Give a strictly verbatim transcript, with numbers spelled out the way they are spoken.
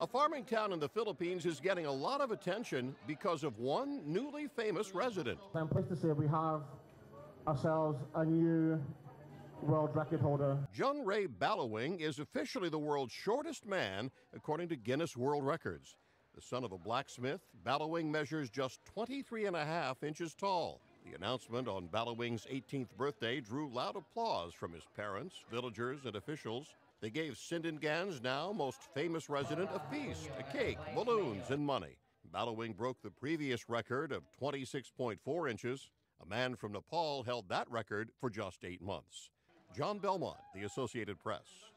A farming town in the Philippines is getting a lot of attention because of one newly famous resident. I'm pleased to say we have ourselves a new world record holder. Junrey Balawing is officially the world's shortest man, according to Guinness World Records. The son of a blacksmith, Balawing measures just twenty-three and a half inches tall. The announcement on Balawing's eighteenth birthday drew loud applause from his parents, villagers, and officials. They gave Sindingan's now most famous resident a feast, a cake, balloons, and money. Balawing broke the previous record of twenty-six point four inches. A man from Nepal held that record for just eight months. John Belmont, The Associated Press.